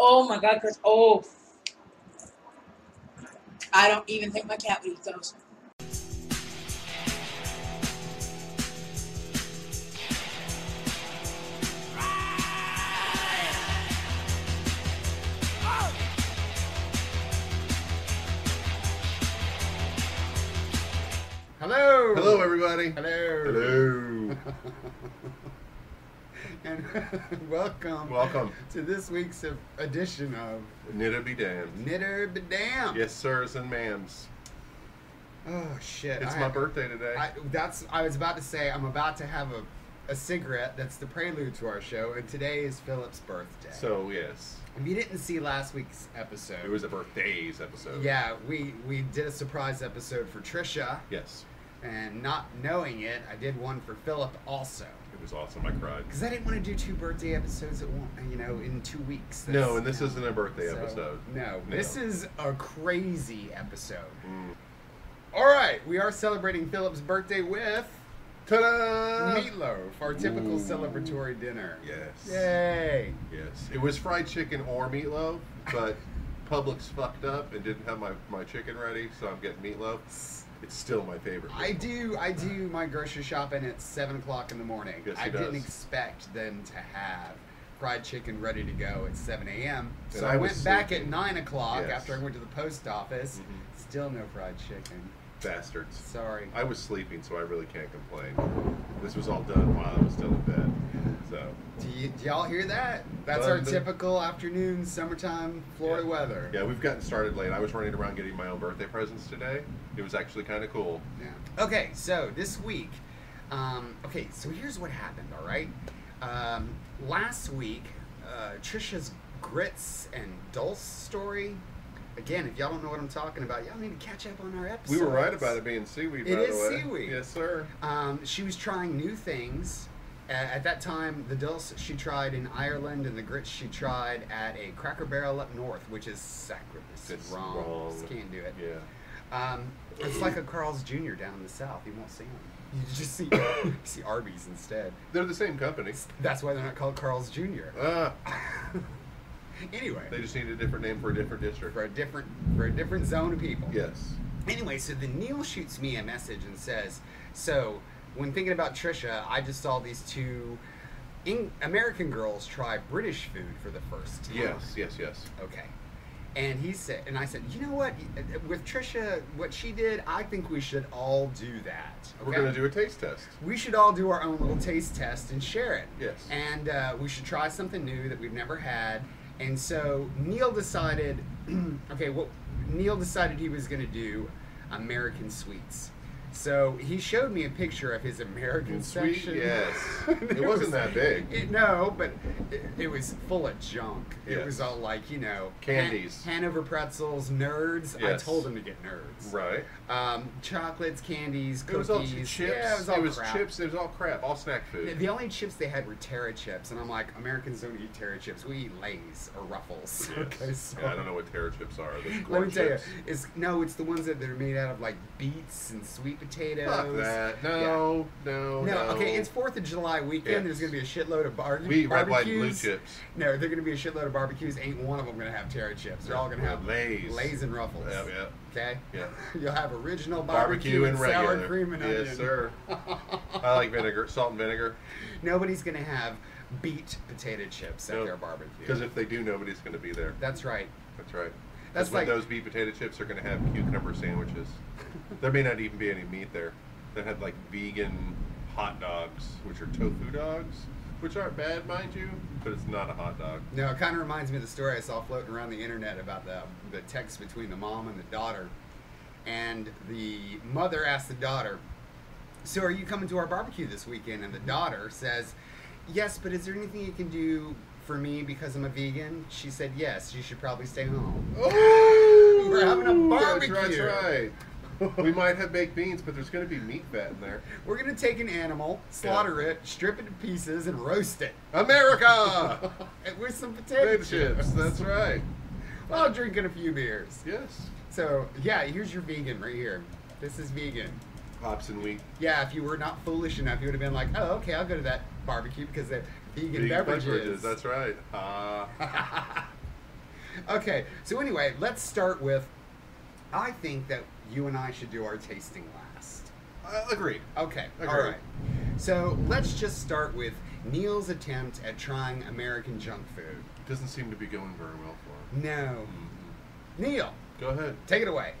Oh my God, Chris. Oh. I don't even think my cat would eat those. Hello! Hello, everybody! Hello! Hello! And welcome, to this week's edition of Knitter Be Damned. Knitter Be Damned! Yes, sirs and ma'ams. Oh, shit. It's my birthday today. I was about to say, I'm about to have a cigarette that's the prelude to our show, and today is Phillip's birthday. So, yes. If you didn't see last week's episode. It was a birthdays episode. Yeah, we did a surprise episode for Trisha. Yes. And not knowing it, I did one for Phillip also. It was awesome. I cried. Because I didn't want to do two birthday episodes at one, you know, in 2 weeks. That's, no, and this isn't a birthday episode. No, this is a crazy episode. Mm. All right, we are celebrating Phillip's birthday with... Ta-da! Meatloaf, our typical celebratory dinner. Yes. Yay! Yes. It was fried chicken or meatloaf, but Publix fucked up and didn't have my chicken ready, so I'm getting meatloaf. It's still my favorite. I do my grocery shopping at 7 o'clock in the morning. Yes, I didn't expect them to have fried chicken ready to go at 7 a.m. So I went back at 9 o'clock after I went to the post office. Mm-hmm. Still no fried chicken. Bastards. Sorry. I was sleeping, so I really can't complain. This was all done while I was still in bed. So. Do y'all hear that? That's our typical afternoon, summertime, Florida weather. Yeah, we've gotten started late. I was running around getting my own birthday presents today. It was actually kind of cool. Yeah. Okay, so this week, so here's what happened, all right? Last week, Trisha's grits and dulse story. Again, if y'all don't know what I'm talking about, y'all need to catch up on our episode. We were right about it being seaweed, by the way. It is seaweed. Yes, sir. She was trying new things. At that time, the dulse she tried in Ireland and the grits she tried at a Cracker Barrel up north, which is sacrilege. It's wrong. Just can't do it. Yeah. It's like a Carl's Jr. down in the south. You won't see them. You just see, see Arby's instead. They're the same company. That's why they're not called Carl's Jr. Anyway, they just need a different name for a different district, for a different zone of people. Yes. Anyway, so then Neil shoots me a message and says, "So when thinking about Trisha, I just saw these two American girls try British food for the first time." Yes, yes, yes. Okay. And he said, and I said, "You know what? With Trisha, what she did, I think we should all do that. Okay? We're going to do a taste test. We should all do our own little taste test and share it. Yes. And we should try something new that we've never had." And so Neil decided, he was going to do American sweets. So he showed me a picture of his American section. Yes, it wasn't that big. No, but it was full of junk. Yes. It was all like, you know, candies, Hanover pretzels, nerds. Yes. I told him to get nerds. Right. Chocolates, candies, cookies. It was all chips. Yeah, it was all crap. It was all crap. All snack food. The only chips they had were Terra chips, and I'm like, Americans don't eat Terra chips. We eat Lay's or Ruffles. Yes. Okay, so. Yeah, I don't know what Terra chips are. Let me tell you, it's the ones that they're made out of like beets and sweet potatoes. Fuck that. No. Okay, it's 4th of July weekend. Yes. There's going to be a shitload of barbecues. Red, white, blue chips. No, they're going to be a shitload of barbecues. Ain't one of them going to have Terra chips. They're all going to have Lay's and Ruffles. Yeah, yeah. Okay? Yeah. You'll have original barbecue and regular. Sour cream and onion. Yes, sir. I like vinegar. Salt and vinegar. Nobody's going to have beet potato chips at their barbecue. Because if they do, nobody's going to be there. That's right. That's right. That's like, when those beet potato chips are going to have cucumber sandwiches. There may not even be any meat there. They had like vegan hot dogs, which are tofu dogs, which aren't bad, mind you, but it's not a hot dog. No, it kind of reminds me of the story I saw floating around the internet about the text between the mom and the daughter. And the mother asked the daughter, "So are you coming to our barbecue this weekend?" And the daughter says, "Yes, but is there anything you can do for me because I'm a vegan?" She said, "Yes, you should probably stay home." Oh, we're having a barbecue. That's right. We might have baked beans, but there's going to be meat fat in there. We're going to take an animal, slaughter it, strip it to pieces, and roast it. America! With some potato chips. That's right. While drinking a few beers. Yes. So, yeah, here's your vegan right here. This is vegan. Hops and wheat. Yeah, if you were not foolish enough, you would have been like, "Oh, okay, I'll go to that barbecue because they're vegan beverages. That's right. Okay, so anyway, let's start with, I think that you and I should do our tasting last. Agreed. Okay, agreed. All right. So let's just start with Neil's attempt at trying American junk food. Doesn't seem to be going very well for him. No. Mm-hmm. Neil. Go ahead. Take it away.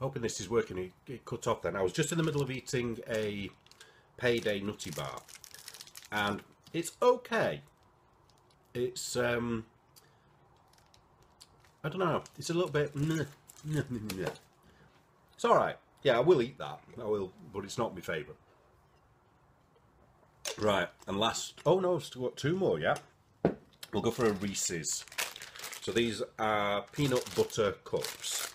Hoping this is working. It cut off then. I was just in the middle of eating a Payday Nutty Bar. And it's okay. It's, I don't know. It's a little bit, It's alright. Yeah, I will eat that. I will, but it's not my favourite. Right, and last, oh no, still got two more, yeah? We'll go for a Reese's. So these are peanut butter cups.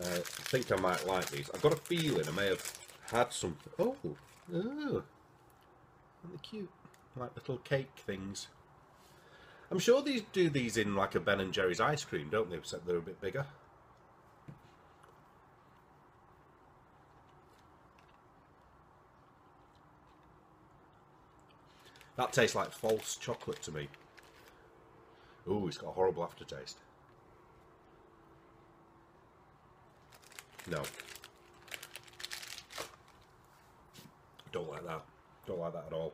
I think I might like these. I've got a feeling I may have had something. Oh, oh. Aren't they cute? Like little cake things. I'm sure these do these in like a Ben and Jerry's ice cream, don't they? Except they're a bit bigger. That tastes like false chocolate to me. Ooh, it's got a horrible aftertaste. No. Don't like that. Don't like that at all.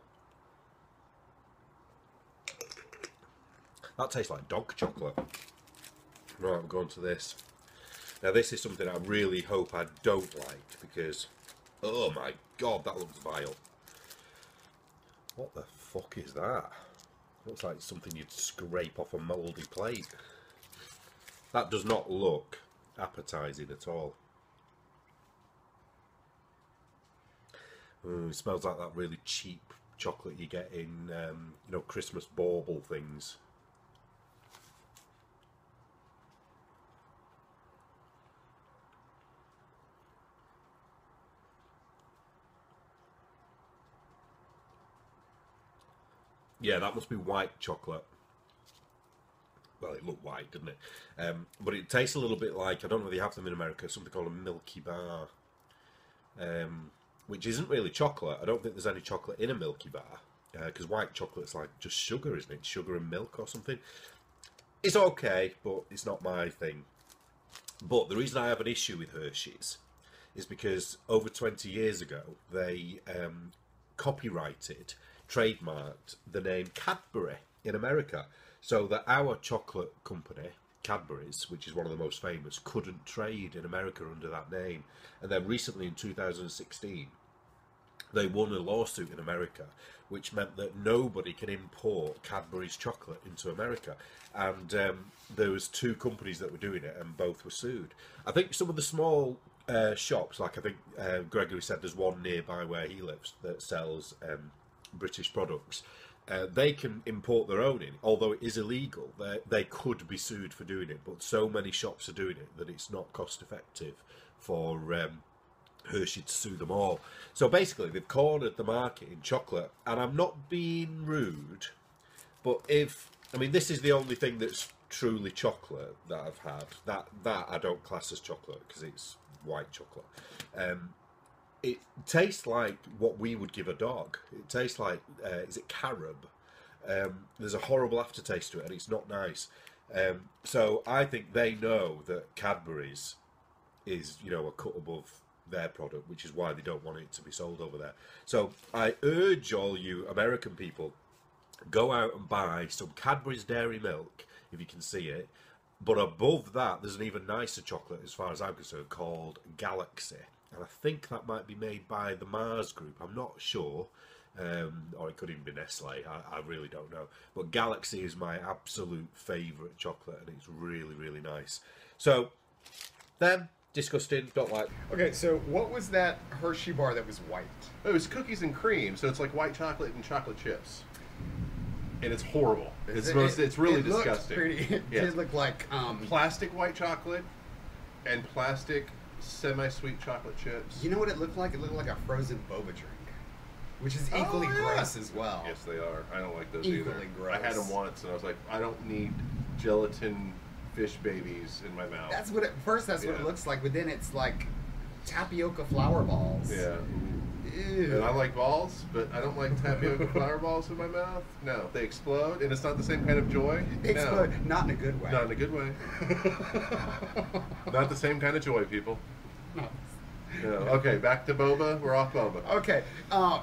That tastes like dog chocolate. Right, I'm going to this. Now this is something I really hope I don't like because, oh my god, that looks vile. What the fuck is that? Looks like something you'd scrape off a mouldy plate. That does not look appetizing at all. It smells like that really cheap chocolate you get in, you know, Christmas bauble things. Yeah, that must be white chocolate. Well, it looked white, didn't it? But it tastes a little bit like, I don't know if they have them in America, something called a Milky Bar. Which isn't really chocolate. I don't think there's any chocolate in a Milky Bar. Because white chocolate's like just sugar, isn't it? Sugar and milk or something. It's okay, but it's not my thing. But the reason I have an issue with Hershey's is because over 20 years ago, they copyrighted... trademarked the name Cadbury in America, so that our chocolate company, Cadbury's, which is one of the most famous, couldn't trade in America under that name. And then recently in 2016, they won a lawsuit in America, which meant that nobody can import Cadbury's chocolate into America. And there was two companies that were doing it, and both were sued. I think some of the small shops, like I think Gregory said, there's one nearby where he lives that sells British products, they can import their own in, although it is illegal. They could be sued for doing it, but so many shops are doing it that it's not cost effective for Hershey to sue them all. So basically they've cornered the market in chocolate, and I'm not being rude, but if, I mean, this is the only thing that's truly chocolate that I've had, that I don't class as chocolate because it's white chocolate. It tastes like what we would give a dog. It tastes like, is it carob? There's a horrible aftertaste to it, and it's not nice. So I think they know that Cadbury's is, you know, a cut above their product, which is why they don't want it to be sold over there. So I urge all you American people, go out and buy some Cadbury's Dairy Milk, if you can see it. But above that, there's an even nicer chocolate, as far as I'm concerned, called Galaxy. And I think that might be made by the Mars Group. I'm not sure. Or it could even be Nestle. I really don't know. But Galaxy is my absolute favourite chocolate. And it's really, really nice. So, them. Disgusting. Don't like. Okay, so what was that Hershey bar that was white? It was cookies and cream. So it's like white chocolate and chocolate chips. And it's horrible. It's really disgusting. It did look like... plastic white chocolate and plastic... semi-sweet chocolate chips. You know what it looked like? It looked like a frozen boba drink, which is equally gross as well. Yes, they are. I don't like those either. Gross. I had them once, and I was like, I don't need gelatin fish babies in my mouth. That's what. That's what it looks like. But then it's like tapioca flour balls. Yeah. ew. And I like balls, but I don't like tapioca flour balls in my mouth. No, they explode, and it's not the same kind of joy. They explode, no. Not in a good way. Not in a good way. Not the same kind of joy, people. No. No. Okay, back to boba. We're off boba. Okay.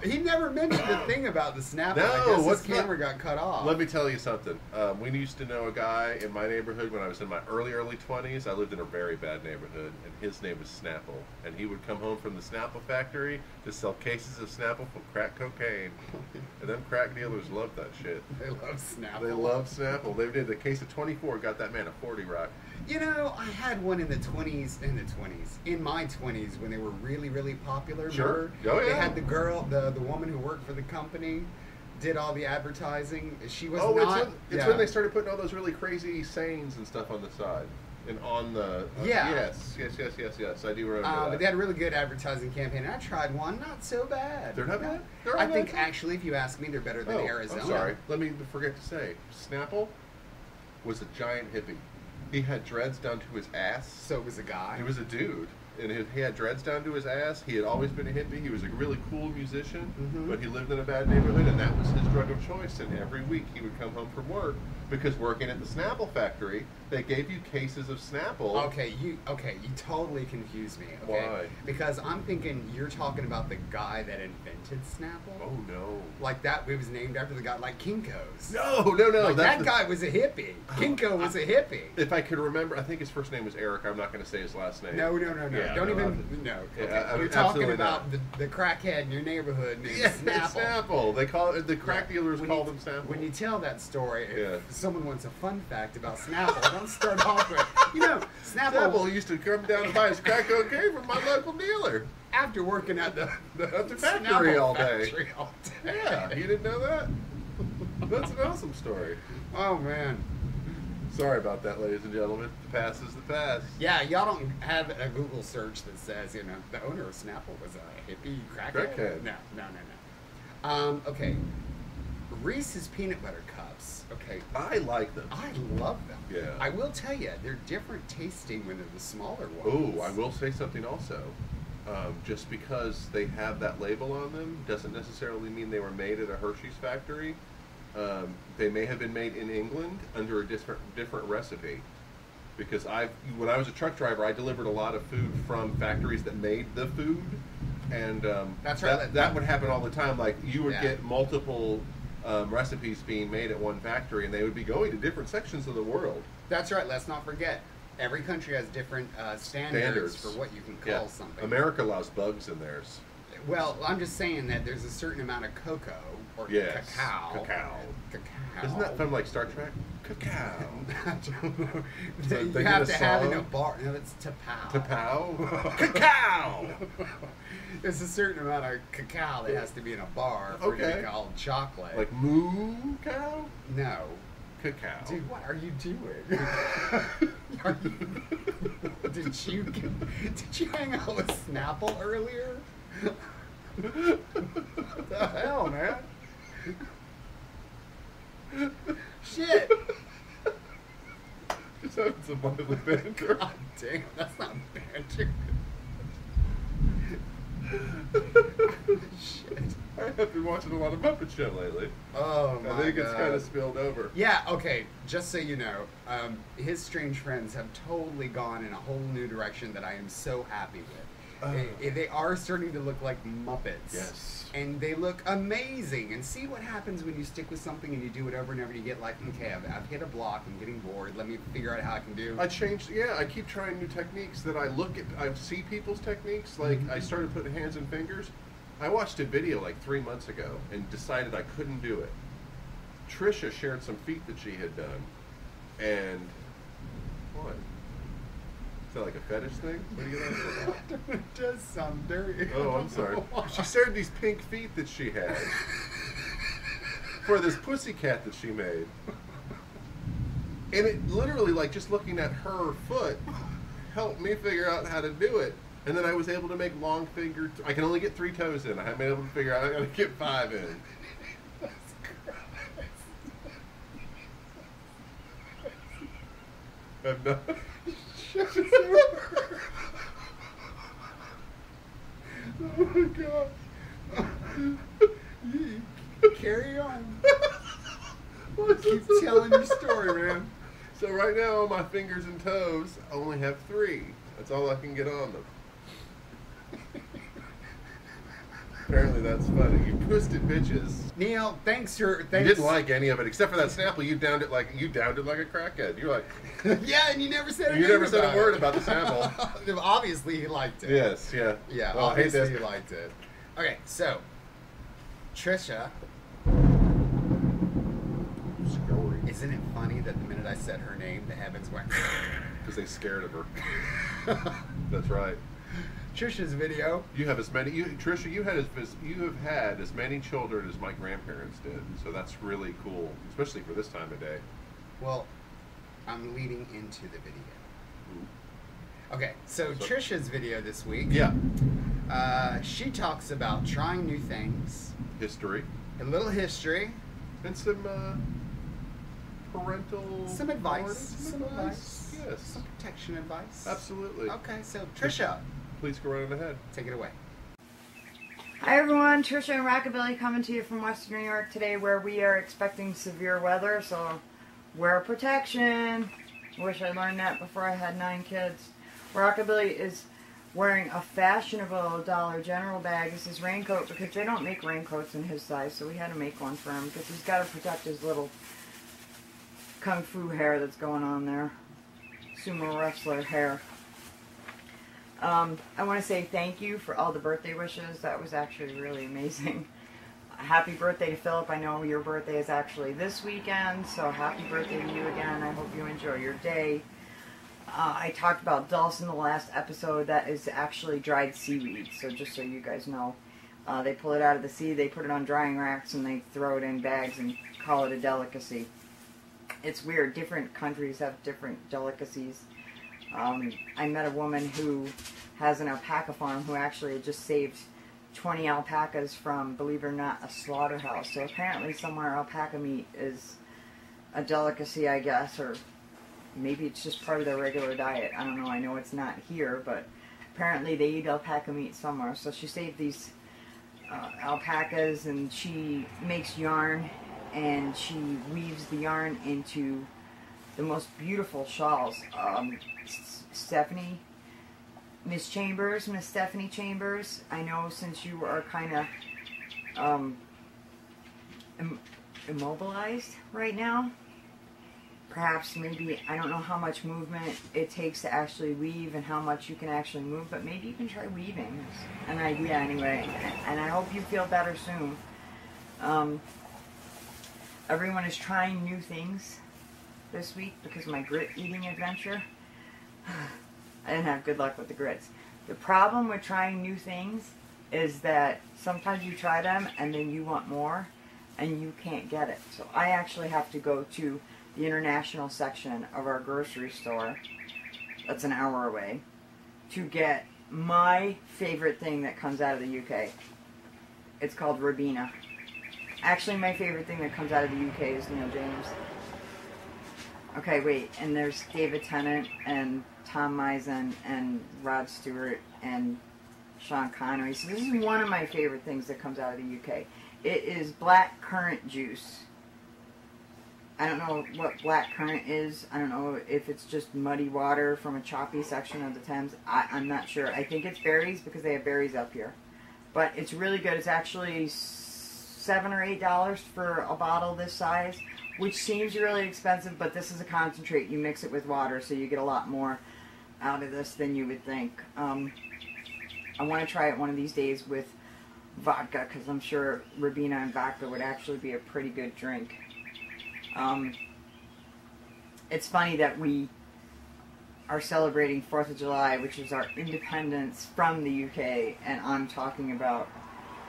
He never mentioned a thing about the Snapple. No, what's his camera got cut off. Let me tell you something. We used to know a guy in my neighborhood when I was in my early 20s. I lived in a very bad neighborhood, and his name was Snapple. And he would come home from the Snapple factory to sell cases of Snapple for crack cocaine. And them crack dealers love that shit. They love Snapple. They love Snapple. They did a case of 24, got that man a 40 rock. You know, I had one in my 20s when they were really, really popular. Sure. Oh, yeah. They had the girl, the woman who worked for the company, did all the advertising. She was when they started putting all those really crazy sayings and stuff on the side. And on the... Yes. I do remember that. But they had a really good advertising campaign, and I tried one. Not so bad. They're not bad? They're not bad. Actually, if you ask me, they're better than Arizona. I'm sorry. Let me forget to say, Snapple was a giant hippie. He had dreads down to his ass. So it was a guy. He was a dude. And he had dreads down to his ass. He had always been a hippie. He was a really cool musician, but he lived in a bad neighborhood, and that was his drug of choice. And every week he would come home from work because working at the Snapple factory, they gave you cases of Snapple. Okay, you totally confused me. Okay? Why? Because I'm thinking you're talking about the guy that invented Snapple. Oh no! Like that, it was named after the guy, like Kinko's. No. Like that guy was a hippie. Kinko was a hippie. If I could remember, I think his first name was Eric. I'm not going to say his last name. No. Yeah. No. Okay. You're talking about the crackhead in your neighborhood named Snapple. Snapple. They call it, the crack dealers call them Snapple. When you tell that story, if someone wants a fun fact about Snapple, don't start off with, you know, Snapple used to come down and buy his crack cocaine from my local dealer. After working at the factory all day. Yeah, you didn't know that? That's an awesome story. Oh, man. Sorry about that, ladies and gentlemen. The past is the past. Yeah, y'all don't have a Google search that says, you know, the owner of Snapple was a hippie crackhead. No. Okay. Reese's peanut butter cups. Okay. I like them. I love them. Yeah. I will tell you, they're different tasting when they're the smaller ones. Oh, I will say something also. Just because they have that label on them doesn't necessarily mean they were made at a Hershey's factory. They may have been made in England under a different recipe, because when I was a truck driver, I delivered a lot of food from factories that made the food, and that's right. That would happen all the time. Like you would get multiple recipes being made at one factory, and they would be going to different sections of the world. That's right. Let's not forget. Every country has different standards for what you can call something. America allows bugs in theirs. Well, I'm just saying that there's a certain amount of cocoa or cacao. Isn't that from like Star Trek? Cacao. So you have to have it in a bar. No, it's tapao. Tapao? Cacao! There's a certain amount of cacao that has to be in a bar for you to call chocolate. Like moo cow? No. Cacao. Dude, what are you doing? Did you hang out with Snapple earlier? What the hell, man? Shit! Just having some lively banter. God damn, that's not banter. Shit. I have been watching a lot of Muppet Show lately. Oh, my God. I think it's kind of spilled over. Yeah, okay, just so you know, his strange friends have totally gone in a whole new direction that I am so happy with. They are starting to look like Muppets. Yes. And they look amazing. And see what happens when you stick with something and you do it over and over, and you get like, okay, I've hit a block, I'm getting bored, let me figure out how I can do. I keep trying new techniques that I see people's techniques. Like I started putting hands and fingers. I watched a video like 3 months ago and decided I couldn't do it. Trisha shared some feet that she had done. And what? Is that like a fetish thing? What do you like? It does sound dirty. Oh, I'm sorry. She shared these pink feet that she had for this pussycat that she made. And it literally, like, just looking at her foot helped me figure out how to do it. And then I was able to make long finger... I can only get 3 toes in. I haven't been able to figure out how to get 5 in. That's gross. Oh my God. Carry on. Keep telling your story, man. So right now, my fingers and toes only have 3. That's all I can get on them. Apparently that's funny. You twisted bitches. Neil, thanks for... Thanks. You didn't like any of it, except for that Snapple. You downed it like a crackhead. You're like... Yeah, and you never said anything. You never said a word about the Snapple. Obviously, he liked it. Yes, yeah. Yeah, well, obviously he liked it. Okay, so... Trisha... Isn't it funny that the minute I said her name, the heavens went... Because they scared of her. That's right. Trisha's video. You have as many... Trisha, you have had as many children as my grandparents did. So that's really cool, especially for this time of day. Well, I'm leading into the video. Ooh. Okay, so Trisha's video this week. Yeah. She talks about trying new things. History. A little history. And some... parental... Some advice. Some advice. Yes. Some protection advice. Absolutely. Okay, so Trisha. Please go right ahead. Take it away. Hi everyone, Trisha and Rockabilly coming to you from Western New York today, where we are expecting severe weather, so wear protection. Wish I learned that before I had 9 kids. Rockabilly is wearing a fashionable Dollar General bag as his raincoat, because they don't make raincoats in his size, so we had to make one for him, because he's got to protect his little... Kung Fu hair that's going on there. Sumo wrestler hair. I want to say thank you for all the birthday wishes. That was actually really amazing. Happy birthday to Phillip. I know your birthday is actually this weekend, so happy birthday to you again. I hope you enjoy your day. I talked about dulse in the last episode. That is actually dried seaweed, so just so you guys know. They pull it out of the sea, they put it on drying racks, and they throw it in bags and call it a delicacy. It's weird. Different countries have different delicacies. I met a woman who has an alpaca farm who actually just saved 20 alpacas from, believe it or not, a slaughterhouse. So apparently somewhere alpaca meat is a delicacy, I guess, or maybe it's just part of their regular diet. I don't know. I know it's not here, but apparently they eat alpaca meat somewhere. So she saved these alpacas, and she makes yarn. And she weaves the yarn into the most beautiful shawls. Miss Stephanie Chambers, I know since you are kind of immobilized right now, perhaps maybe, I don't know how much movement it takes to actually weave and how much you can actually move, but maybe you can try weaving. It's an idea anyway, and I hope you feel better soon. Everyone is trying new things this week because my grit eating adventure, I didn't have good luck with the grits. The problem with trying new things is that sometimes you try them and then you want more and you can't get it. So I actually have to go to the international section of our grocery store, that's an hour away, to get my favorite thing that comes out of the UK. It's called Ribena. Actually, my favorite thing that comes out of the UK is Neil James. Okay, wait, and there's David Tennant and Tom Mizan and Rod Stewart and Sean Connery. So this is one of my favorite things that comes out of the UK. It is black currant juice. I don't know what black currant is. I don't know if it's just muddy water from a choppy section of the Thames. I'm not sure. I think it's berries because they have berries up here. But it's really good. It's actually... $7 or $8 for a bottle this size, which seems really expensive, but this is a concentrate. You mix it with water, so you get a lot more out of this than you would think. I want to try it one of these days with vodka, because I'm sure Ribena and vodka would actually be a pretty good drink. It's funny that we are celebrating 4th of July, which is our independence from the UK, and I'm talking about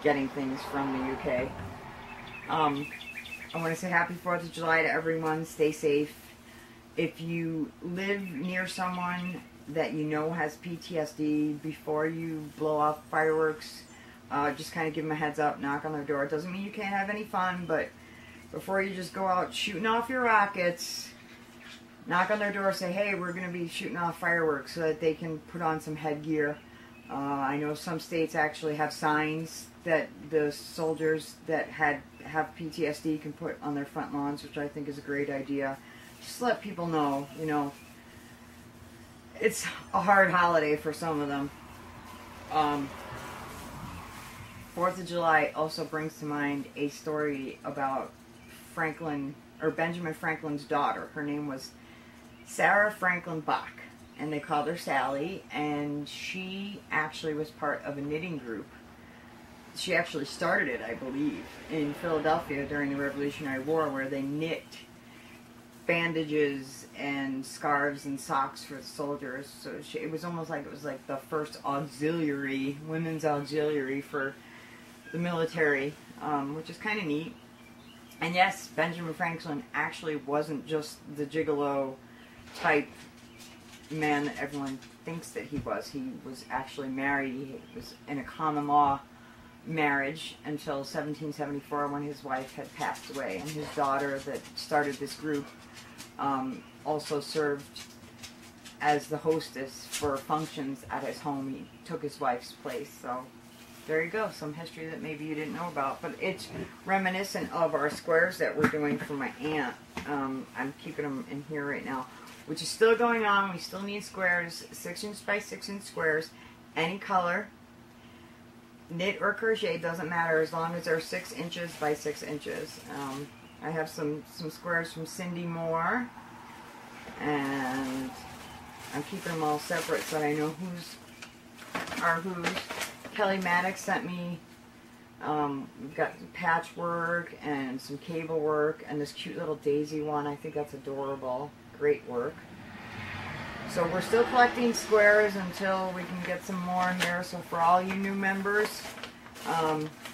getting things from the UK. I want to say happy 4th of July to everyone. Stay safe. If you live near someone that you know has PTSD, before you blow off fireworks, just kind of give them a heads up, knock on their door. It doesn't mean you can't have any fun, but before you just go out shooting off your rockets, knock on their door, say, hey, we're going to be shooting off fireworks, so that they can put on some headgear. I know some states actually have signs that the soldiers that have PTSD can put on their front lawns, which I think is a great idea. Just let people know, you know, it's a hard holiday for some of them. 4th of July also brings to mind a story about Franklin, or Benjamin Franklin's daughter. Her name was Sarah Franklin Bach, and they called her Sally, and she actually was part of a knitting group. She actually started it, I believe, in Philadelphia during the Revolutionary War, where they knit bandages and scarves and socks for the soldiers. So it was almost like it was like the first auxiliary, women's auxiliary for the military, which is kind of neat. And yes, Benjamin Franklin actually wasn't just the gigolo type man that everyone thinks that he was. He was actually married. He was in a common law marriage until 1774, when his wife had passed away, and his daughter that started this group also served as the hostess for functions at his home. He took his wife's place. So there you go, some history that maybe you didn't know about, but it's reminiscent of our squares that we're doing for my aunt. I'm keeping them in here right now, which is still going on. We still need squares, 6" by 6" squares, any color, knit or crochet, doesn't matter, as long as they're 6" by 6". I have some squares from Cindy Moore, and I'm keeping them all separate so I know who's are who's. Kelly Maddox sent me, we've got patchwork and some cable work and this cute little daisy one. I think that's adorable. Great work. So we're still collecting squares until we can get some more here. So for all you new members,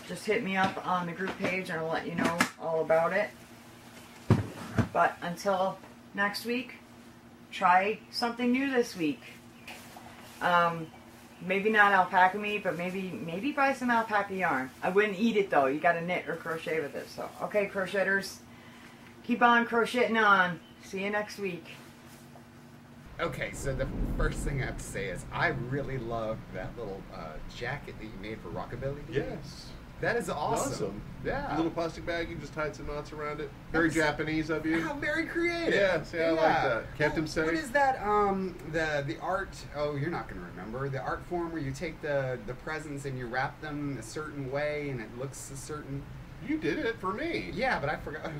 just hit me up on the group page and I'll let you know all about it. But until next week, try something new this week. Maybe not alpaca meat, but maybe buy some alpaca yarn. I wouldn't eat it though. You got to knit or crochet with it. So, okay, crocheters, keep on crocheting on. See you next week. Okay, so the first thing I have to say is I really love that little jacket that you made for Rockabilly. Yes. That is awesome. Yeah. A little plastic bag, you just tied some knots around it. Very Japanese of you. How very creative. Yes, yeah, I like that. Kept him safe. What is that, the art, oh, you're not going to remember, the art form where you take the presents and you wrap them a certain way and it looks a certain... You did it for me. Yeah, but I forgot what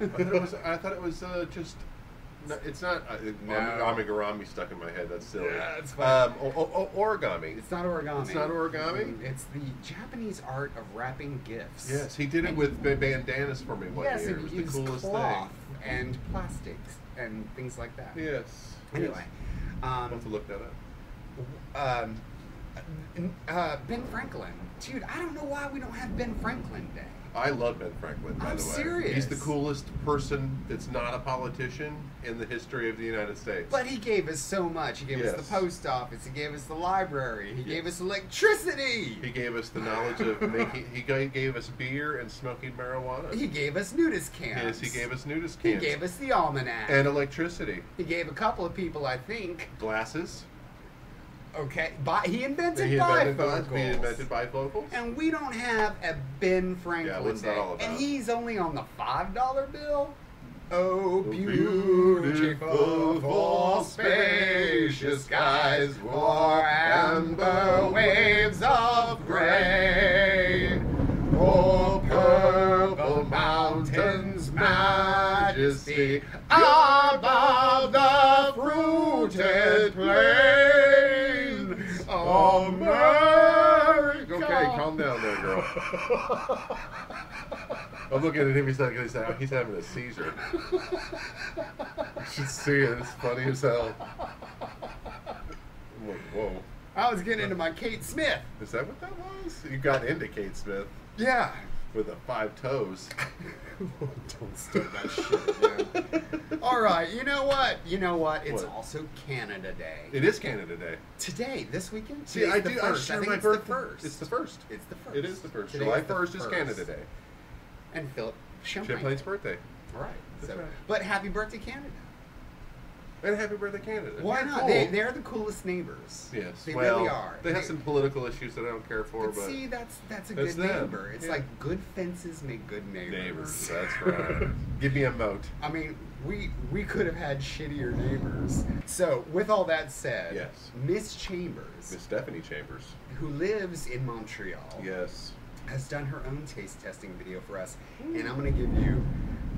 it was called. I thought it was just... No, it's not amigurumi stuck in my head. That's silly. Yeah, it's origami. It's not origami. It's not origami. It's the Japanese art of wrapping gifts. Yes, he did it with bandanas for me one year. It was the coolest cloth thing. And plastics and things like that. Yes. Anyway, I'll have to look that up. Ben Franklin, dude. I don't know why we don't have Ben Franklin Day. I love Ben Franklin, by the way. I'm serious. He's the coolest person that's not a politician in the history of the United States. But he gave us so much. He gave us the post office. He gave us the library. He gave us electricity. He gave us the knowledge of making... He gave us beer and smoking marijuana. He gave us nudist camps. Yes, he gave us nudist camps. He gave us the almanac. And electricity. He gave a couple of people, I think... Glasses. Okay, he invented bifocals. He invented bifocals. And we don't have a Ben Franklin Day. And he's only on the $5 bill. Oh, beautiful for spacious skies, for amber waves of gray, for purple mountains' majesty above the fruited plain. America. Okay, calm down there, girl. I'm looking at him. He's having a seizure. You should see it. It's funny as hell. I'm like, whoa. I was getting into my Kate Smith. Is that what that was? You got into Kate Smith. Yeah. With the 5 toes. Don't start that shit, man. All right, you know what? It's also Canada Day. It is Canada Day. Today, this weekend? See, I do. I share my birthday. It's the first. It's the first. It is the first. Today July 1st is Canada Day. And Philip Champlain's birthday. All right. But happy birthday, Canada. And happy birthday, Canada. Why not? Cool. They're the coolest neighbors. Yes. They really are. They have some political issues that I don't care for. But see, that's a good neighbor. It's like good fences make good neighbors. That's right. Give me a moat. I mean, we could have had shittier neighbors. So, with all that said, Miss Chambers. Miss Stephanie Chambers. Who lives in Montreal. Yes. Has done her own taste testing video for us. Ooh. And I'm going to give you,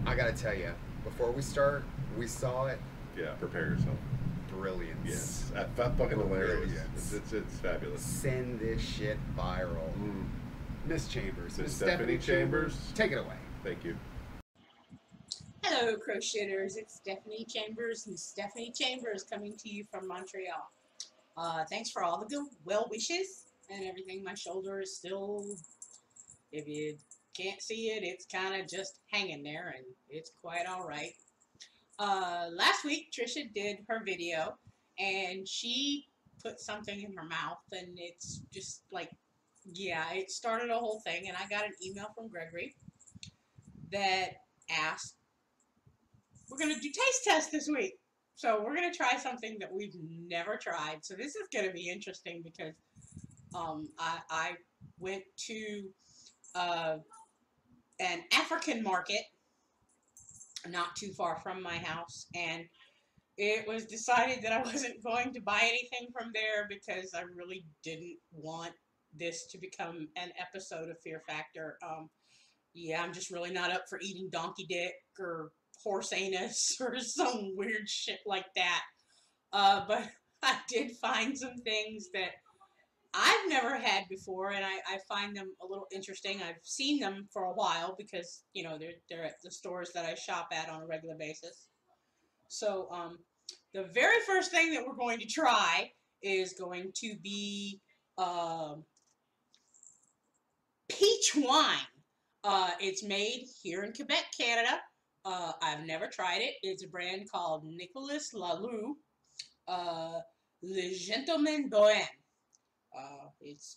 I got to tell you, before we start, we saw it. Yeah, prepare yourself. Brilliance. Yes, that's fucking hilarious. It's fabulous. Send this shit viral. Mm. Miss Chambers. Miss Stephanie Chambers. Take it away. Thank you. Hello, crocheters. It's Stephanie Chambers and Stephanie Chambers coming to you from Montreal. Thanks for all the good well wishes and everything. My shoulder is still, if you can't see it, it's kind of just hanging there and it's quite all right. Last week Trisha did her video and she put something in her mouth and it's just like, yeah, it started a whole thing, and I got an email from Gregory that asked, we're going to do taste test this week. So we're going to try something that we've never tried. So this is going to be interesting because I went to an African market not too far from my house, and it was decided that I wasn't going to buy anything from there because I really didn't want this to become an episode of Fear Factor. Yeah, I'm just really not up for eating donkey dick or horse anus or some weird shit like that. But I did find some things that I've never had before, and I find them a little interesting. I've seen them for a while because, you know, they're at the stores that I shop at on a regular basis. So the very first thing that we're going to try is going to be peach wine. It's made here in Quebec, Canada. I've never tried it. It's a brand called Nicolas Laloux, Le Gentleman Bohème. It's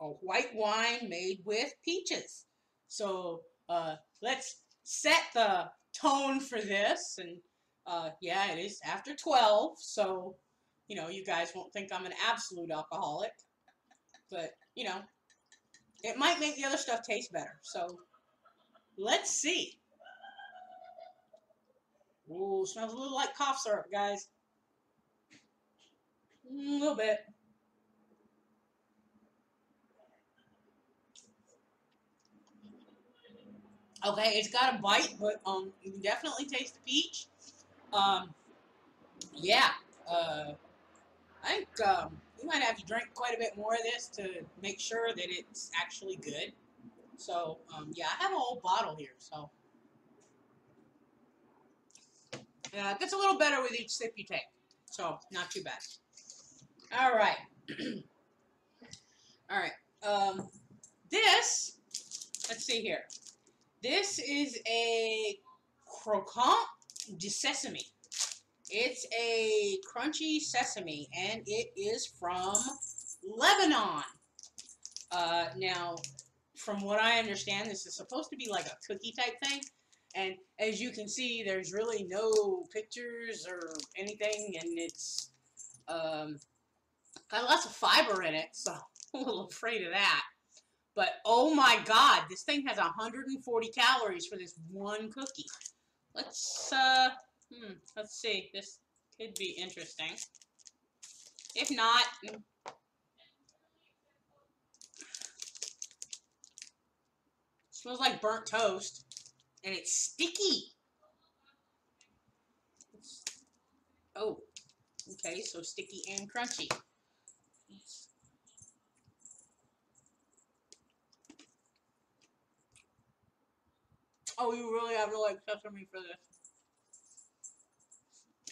a white wine made with peaches. So let's set the tone for this. And yeah, it is after 12. So, you know, you guys won't think I'm an absolute alcoholic. But, you know, it might make the other stuff taste better. So let's see. Ooh, smells a little like cough syrup, guys. A little bit. Okay, it's got a bite, but you can definitely taste the peach. Yeah, I think you might have to drink quite a bit more of this to make sure that it's actually good. So, yeah, I have a whole bottle here, so. Yeah, it gets a little better with each sip you take, so not too bad. All right. All right. This, let's see here. This is a croquant de sesame. It's a crunchy sesame, and it is from Lebanon. Now, from what I understand, this is supposed to be like a cookie type thing. And as you can see, there's really no pictures or anything, and it's got lots of fiber in it, so I'm a little afraid of that. But, oh my God, this thing has 140 calories for this one cookie. Let's see. This could be interesting. If not... smells like burnt toast. And it's sticky. Oh. Okay, so sticky and crunchy. Oh, you really have to like sesame for this.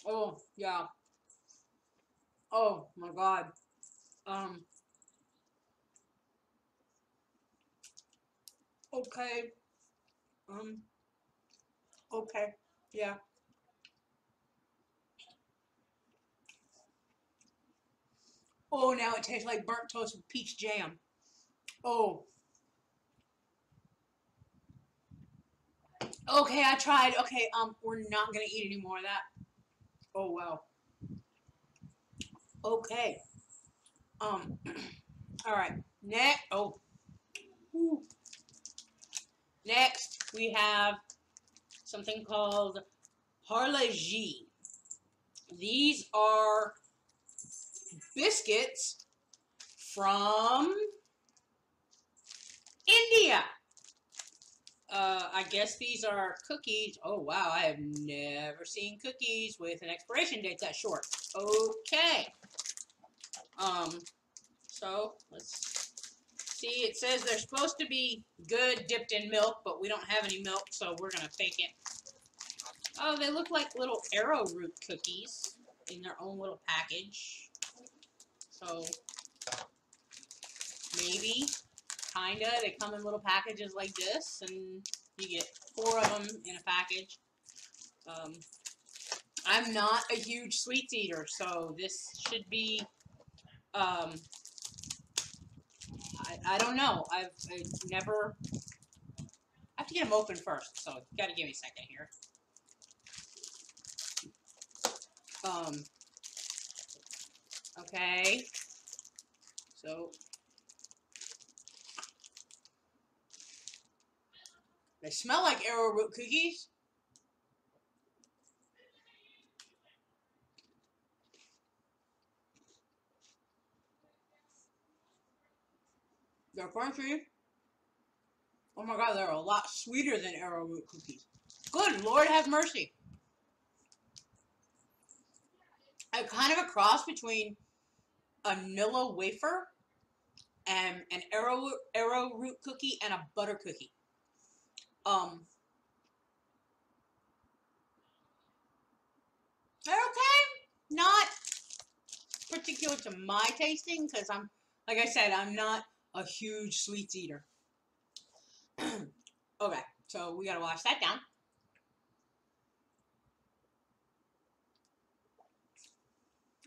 Oh, yeah. Oh, my God. Okay. Okay. Yeah. Oh, now it tastes like burnt toast with peach jam. Oh. Okay, I tried. Okay, we're not gonna eat any more of that. Oh, wow. Okay. All right. Next. Oh. Ooh. Next, we have something called Harlajee. These are biscuits from India. I guess these are cookies. Oh, wow. I have never seen cookies with an expiration date that short. Okay. So, let's see. It says they're supposed to be good dipped in milk, but we don't have any milk, so we're going to fake it. Oh, they look like little arrowroot cookies in their own little package. So, maybe, kinda, they come in little packages like this, and you get 4 of them in a package. I'm not a huge sweets eater, so this should be, I don't know. I have to get them open first, so you gotta give me a second here. Okay, so they smell like arrowroot cookies. They're crunchy. Oh my God, they're a lot sweeter than arrowroot cookies. Good Lord have mercy. I'm kind of a cross between a Nilla wafer and an arrowroot cookie and a butter cookie. They're okay. Not particular to my tasting because I'm, like I said, I'm not a huge sweets eater. Okay, so we gotta wash that down.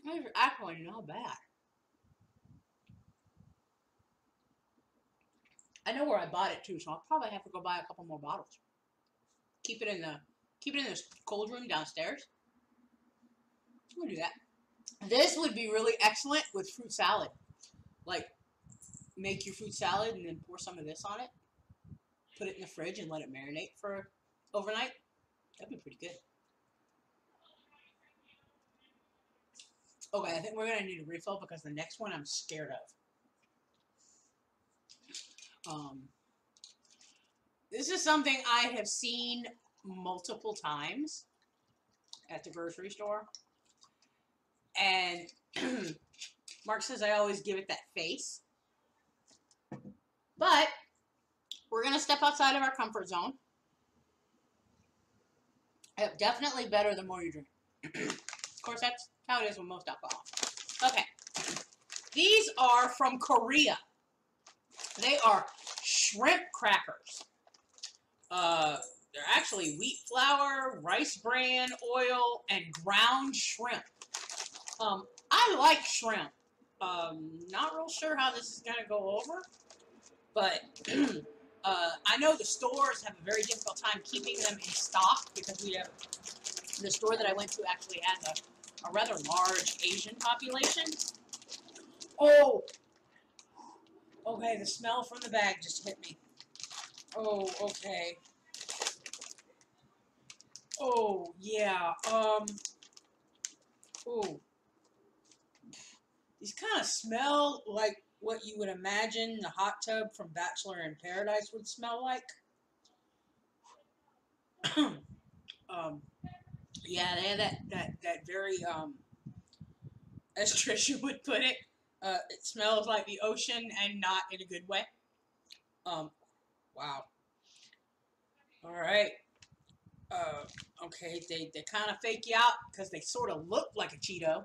These are actually not bad. I know where I bought it too, so I'll probably have to go buy a couple more bottles. Keep it in the cold room downstairs. I'm gonna do that. This would be really excellent with fruit salad. Like, make your fruit salad and then pour some of this on it. Put it in the fridge and let it marinate for overnight. That'd be pretty good. Okay, I think we're going to need a refill because the next one I'm scared of. This is something I have seen multiple times at the grocery store. And Mark says I always give it that face. But we're going to step outside of our comfort zone. Definitely better the more you drink. Of course, that's how it is with most alcohol. Okay. These are from Korea. They are shrimp crackers. They're actually wheat flour, rice bran, oil, and ground shrimp. I like shrimp. Not real sure how this is going to go over, but I know the stores have a very difficult time keeping them in stock because we have... The store that I went to actually had a rather large Asian population. Oh! Okay, the smell from the bag just hit me. Oh, okay. Oh, yeah. Oh. These kind of smell like what you would imagine the hot tub from Bachelor in Paradise would smell like. Yeah, they had that very, as Trisha would put it, it smells like the ocean and not in a good way. Wow. All right. Okay, they kind of fake you out because they sort of look like a Cheeto.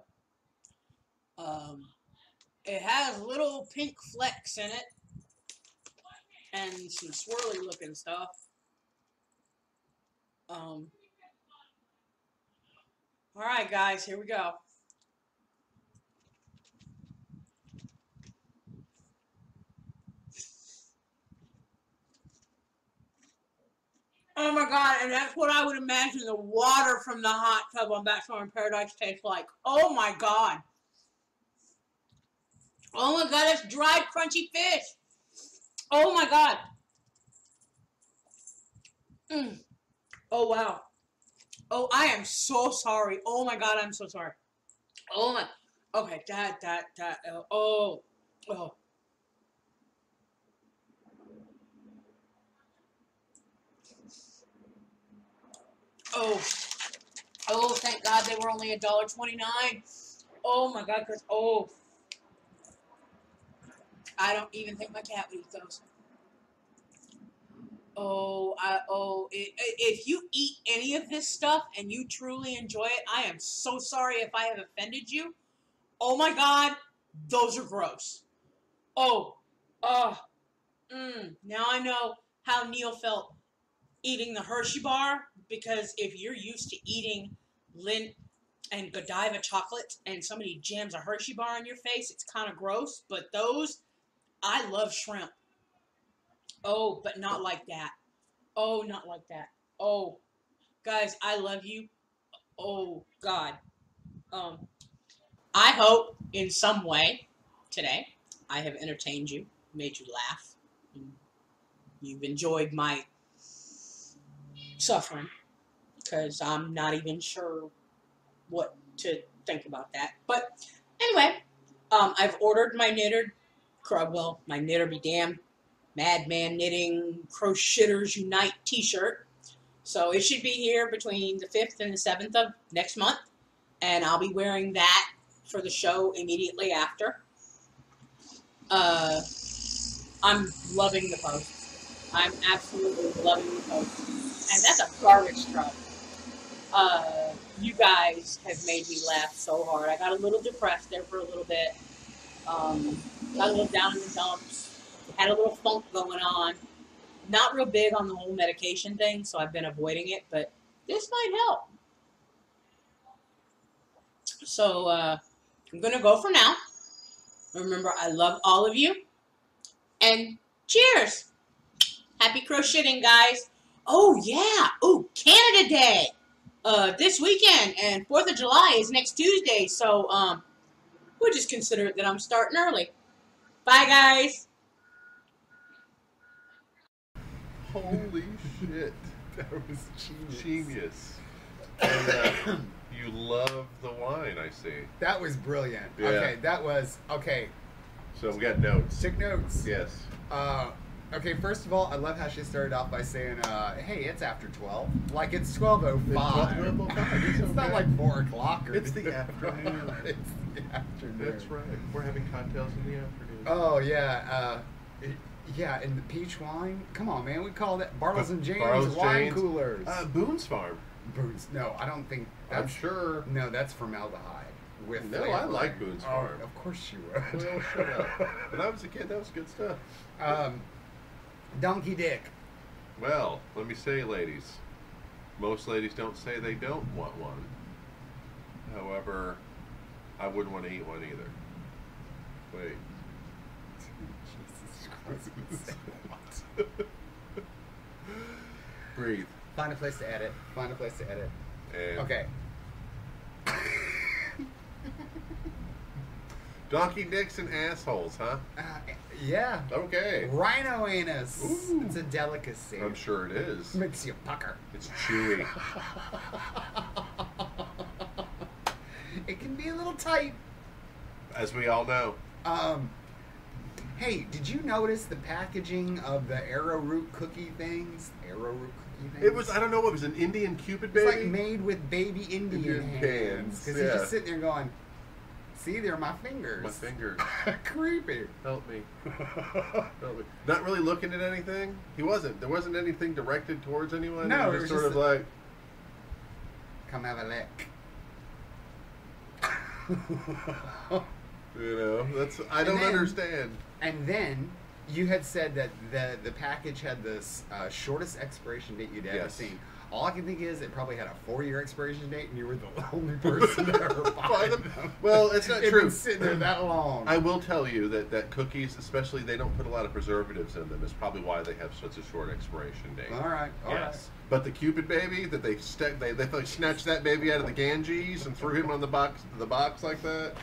It has little pink flecks in it and some swirly looking stuff. All right, guys, here we go. Oh my God, and that's what I would imagine the water from the hot tub on Bachelor in Paradise tastes like. Oh my God. Oh my God, it's dried, crunchy fish. Oh my God. Mm. Oh wow. Oh, I am so sorry. Oh my God, I'm so sorry. Oh my. Okay, oh. Oh, oh, thank God they were only $1.29. Oh my God, because, oh, I don't even think my cat would eat those. Oh, if you eat any of this stuff and you truly enjoy it, I am so sorry if I have offended you. Oh my God, those are gross. Oh, now I know how Neil felt eating the Hershey bar, because if you're used to eating Lindt and Godiva chocolates and somebody jams a Hershey bar in your face, it's kind of gross. But those, I love shrimp. Oh, but not like that. Oh, not like that. Oh, guys, I love you. Oh, God. I hope in some way today I have entertained you, made you laugh. You've enjoyed my suffering, because I'm not even sure what to think about that. But anyway, I've ordered my my Knitter Be Damned Madman Knitting Crocheters Unite t-shirt. So it should be here between the 5th and the 7th of next month, and I'll be wearing that for the show immediately after. I'm loving the post. I'm absolutely loving the post. And that's a garbage truck. You guys have made me laugh so hard. I got a little depressed there for a little bit. Got a little down in the dumps. Had a little funk going on. Not real big on the whole medication thing, so I've been avoiding it. But this might help. So I'm going to go for now. Remember, I love all of you. And cheers. Happy crocheting, guys. Oh, yeah. Oh, Canada Day this weekend, and 4th of July is next Tuesday, so we'll just consider it that I'm starting early. Bye, guys. Holy shit. That was genius. Genius. And, you love the wine, I see. That was brilliant. Yeah. Okay, that was, okay. So we got notes. Take notes. Yes. Okay, first of all, I love how she started off by saying, hey, it's after 12. Like, it's 12:05. It's not like 4 o'clock. It's the afternoon. It's the afternoon. That's right. We're having cocktails in the afternoon. Oh, yeah. Yeah, and the peach wine. Come on, man. We call that Bartles and James wine coolers. Boone's Farm. Boone's. No, I don't think. I'm sure. No, that's formaldehyde. With no, I like Boone's Farm. Of course you would. Well, shut up. When I was a kid, that was good stuff. Donkey dick. Well, let me say, ladies, most ladies don't say they don't want one. However, I wouldn't want to eat one either. Wait. Jesus Christ. Breathe. Find a place to edit. Find a place to edit. And okay. Donkey dicks and assholes, huh? Yeah. Okay. Rhino anus. Ooh. It's a delicacy. I'm sure it is. Makes you pucker. It's chewy. It can be a little tight. As we all know. Hey, did you notice the packaging of the arrowroot cookie things? Arrowroot cookie things? It was, I don't know, it was an Indian Cupid baby? It's like made with baby Indian hands. Because you're just sitting there going... See, they're my fingers. My fingers. Creepy. Help me. Help me. Not really looking at anything? He wasn't. There wasn't anything directed towards anyone? No, it was sort of like... Come have a lick. You know, that's... I don't understand. And then, you had said that the package had the shortest expiration date you'd ever seen. All I can think is it probably had a 4-year expiration date, and you were the only person to ever buy them. Well, it's not true. Been sitting there that long. I will tell you that, cookies, especially, they don't put a lot of preservatives in them. It's probably why they have such a short expiration date. All right. All yes. Right. But the Cupid baby that they snatched that baby out of the Ganges and threw him on the box like that.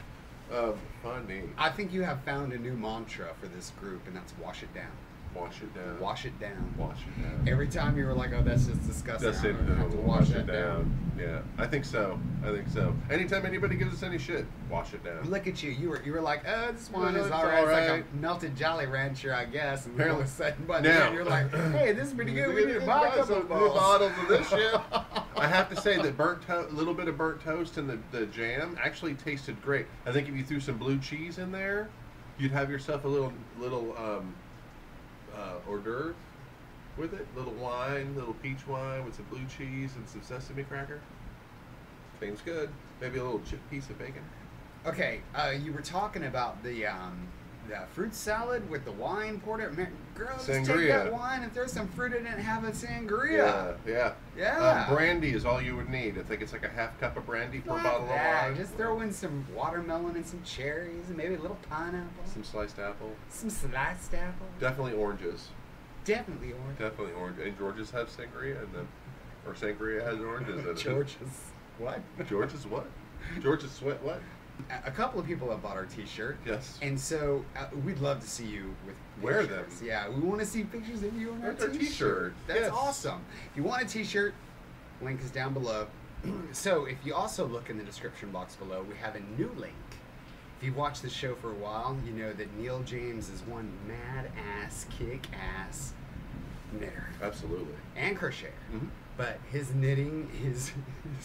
Funny. I think you have found a new mantra for this group, and that's wash it down. Wash it down. Wash it down. Wash it down. Every time you were like, "Oh, that's just disgusting." That's it. Wash it down. Yeah, I think so. I think so. Anytime anybody gives us any shit, wash it down. Look at you. You were like, "Oh, this one is all right. It's like a melted Jolly Rancher, I guess." And apparently, sudden button. Now you're like, "Hey, this is pretty good. We need to buy some bottles of this shit." I have to say that a little bit of burnt toast and the jam actually tasted great. I think if you threw some blue cheese in there, you'd have yourself a little hors d'oeuvre with it, little peach wine with some blue cheese and some sesame cracker. Seems good. Maybe a little piece of bacon. Okay, you were talking about the fruit salad with the wine poured in. Girl, just take that wine and throw some fruit in it and have a sangria. Yeah, yeah, yeah. Brandy is all you would need. I think it's like a half cup of brandy for a bottle of wine. Just throw in some watermelon and some cherries and maybe a little pineapple. Some sliced apple. Some sliced apple. Definitely oranges. Definitely oranges. Definitely oranges. And Georges have sangria in them. Or sangria has oranges in it. Georges what? Georges what? Georges sweat what? A couple of people have bought our T-shirt. Yes. And so we'd love to see you with wear them. Yeah, we want to see pictures of you on our T-shirt. That's awesome. If you want a T-shirt, link is down below. So if you also look in the description box below, we have a new link. If you've watched this show for a while, you know that Neil James is one mad-ass, kick-ass knitter. Absolutely. And crocheter. Mm-hmm. But his knitting is...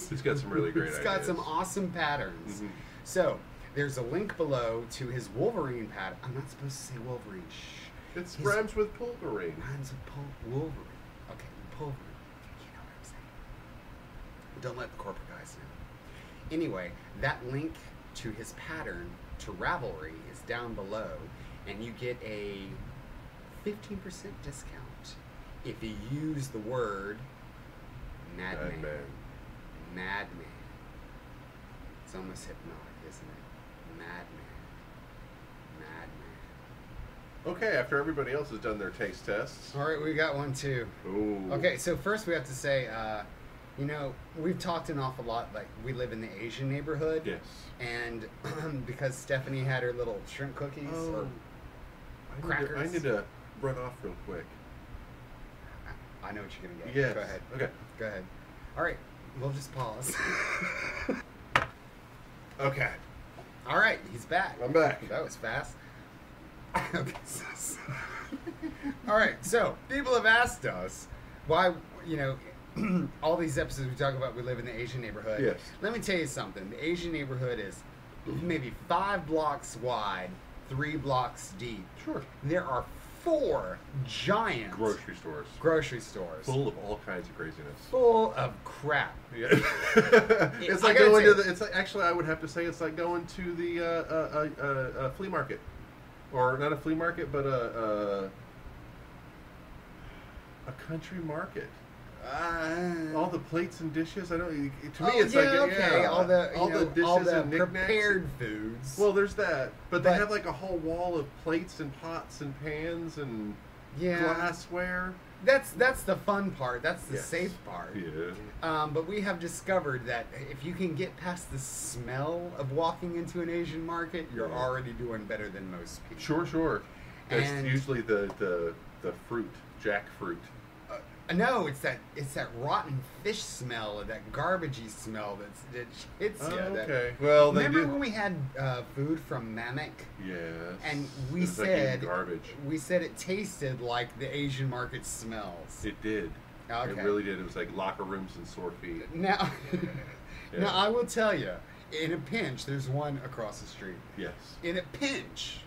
He's got some really great ideas. He's got some awesome patterns. Mm-hmm. So, there's a link below to his Wolverine pattern. I'm not supposed to say Wolverine. Shh. It rhymes with Pulverine. Rhymes with Wolverine. Okay, Pulverine. You know what I'm saying. Don't let the corporate guys know. Anyway, that link to his pattern to Ravelry is down below, and you get a 15% discount if you use the word Madman. Madman. It's almost hypnotic. Isn't it? Madman. Madman. Okay, after everybody else has done their taste tests. All right, we got one too. Ooh. Okay, so first we have to say, you know, we've talked an awful lot, like we live in the Asian neighborhood. Yes. And because Stephanie had her little shrimp cookies or crackers. I need to run off real quick. I know what you're going to get. Yes. Go ahead. Okay. Go ahead. All right, we'll just pause. Okay. All right, he's back. I'm back. That was fast. Okay. All right, so people have asked us why, you know, all these episodes we talk about we live in the Asian neighborhood. Yes. Let me tell you something. The Asian neighborhood is maybe 5 blocks wide, 3 blocks deep. Sure. There are 4 giant grocery stores. Grocery stores. Full of all kinds of craziness. Full of crap. Yeah. It's like going to the, it's like, actually I would have to say it's like going to the flea market. Or not a flea market, but a country market. All the plates and dishes, I don't. To me, it's all the prepared foods. Well, there's that, but they have like a whole wall of plates and pots and pans and glassware. That's the fun part. That's the safe part. Yeah. But we have discovered that if you can get past the smell of walking into an Asian market, you're already doing better than most people. Sure, sure. That's usually the fruit, jackfruit. No, it's that rotten fish smell, or that garbagey smell that hits you. Oh, okay. Well, remember when we had food from Mamek? Yes. And we said like garbage. We said it tasted like the Asian market smells. It did. Okay. It really did. It was like locker rooms and sore feet. Now, now I will tell you, in a pinch, there's one across the street. Yes. In a pinch.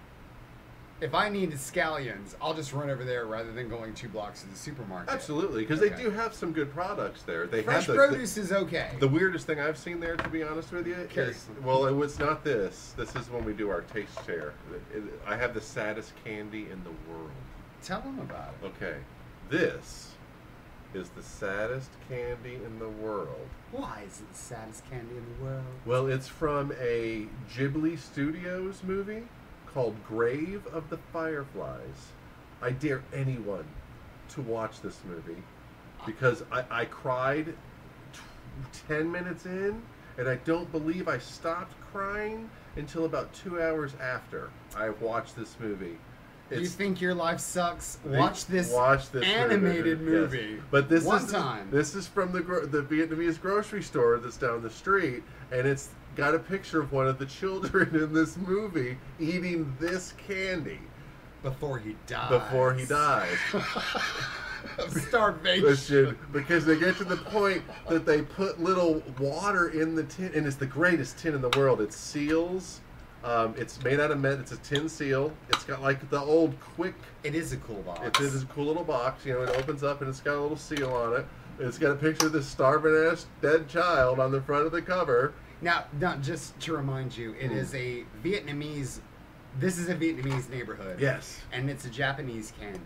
If I needed scallions, I'll just run over there rather than going 2 blocks to the supermarket. Absolutely, because they do have some good products there. They Fresh produce is okay. The weirdest thing I've seen there, to be honest with you, is... Well, it was not this. This is when we do our taste share. I have the saddest candy in the world. Tell them about it. Okay. This is the saddest candy in the world. Why is it the saddest candy in the world? Well, it's from a Ghibli Studios movie called Grave of the Fireflies. I dare anyone to watch this movie because I cried 10 minutes in, and I don't believe I stopped crying until about 2 hours after I watched this movie. It's, you think your life sucks? Watch this animated movie. Yes. But this is from the Vietnamese grocery store that's down the street, and it's got a picture of one of the children in this movie eating this candy before he dies. Of starvation. Because they get to the point that they put little water in the tin, and it's the greatest tin in the world. It seals. It's made out of metal. It's a tin seal. It's got like the old quick. It is a cool box. It is a cool little box. You know, it opens up and it's got a little seal on it. It's got a picture of this starving ass dead child on the front of the cover. Now, just to remind you, it is a Vietnamese. This is a Vietnamese neighborhood. Yes. And it's a Japanese candy.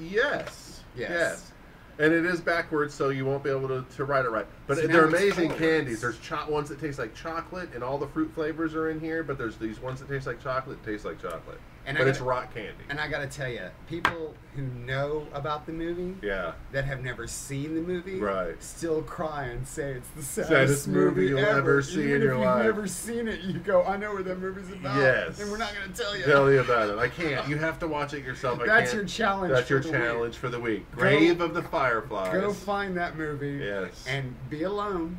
Yes. And it is backwards, so you won't be able to write it right. But they're amazing candies. There's ones that taste like chocolate, and all the fruit flavors are in here, but there's these ones that taste like chocolate. But it's rock candy. And I got to tell you, people who know about the movie that have never seen the movie still cry and say it's the saddest movie you'll ever see in your life. If you've never seen it, you go, I know what that movie's about. Yes. And we're not going to tell you about it. I can't. You have to watch it yourself. That's your challenge. That's your challenge for the week. Grave of the Fireflies. Go find that movie. Yes. And be alone.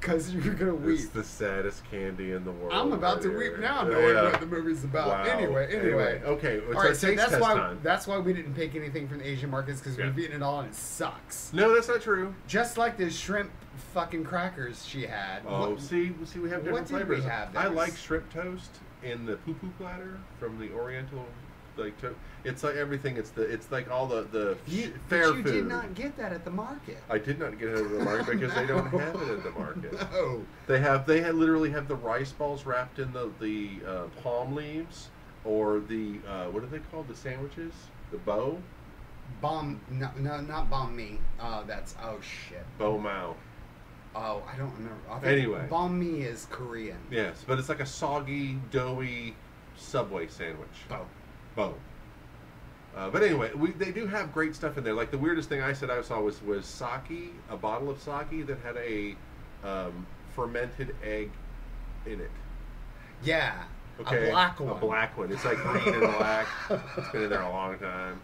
Because you're going to weep. It's the saddest candy in the world. I'm about to weep now knowing what the movie's about. Wow. Anyway. Okay. All right, so that's why we didn't pick anything from the Asian markets, because we've eaten it all and it sucks. No, that's not true. Just like the shrimp fucking crackers she had. Oh, see, we have different flavors. What did we have? I like shrimp toast in the poo-poo platter from the Oriental... it's like everything. It's like all the fair food. But you did not get that at the market. I did not get it at the market because they don't have it at the market. No, they literally have the rice balls wrapped in the palm leaves or the what are they called? The sandwiches, the bow. Not banh mi. That's Bo Mao. Oh, I don't remember. Anyway, banh mi is Korean. Yes, but it's like a soggy, doughy Subway sandwich. Bow. But anyway, they do have great stuff in there. Like the weirdest thing I saw was sake, a bottle of sake that had a fermented egg in it. Yeah. Okay. A black one. It's like green and black. It's been in there a long time.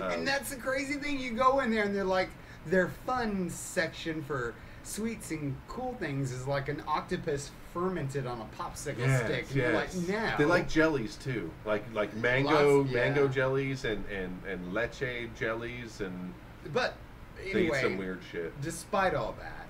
And that's the crazy thing. You go in there and they're like, their fun section for sweets and cool things is like an octopus fermented on a popsicle stick. And you're like, no. They like jellies too, like mango jellies and leche jellies and. But anyway, they eat some weird shit. Despite all that,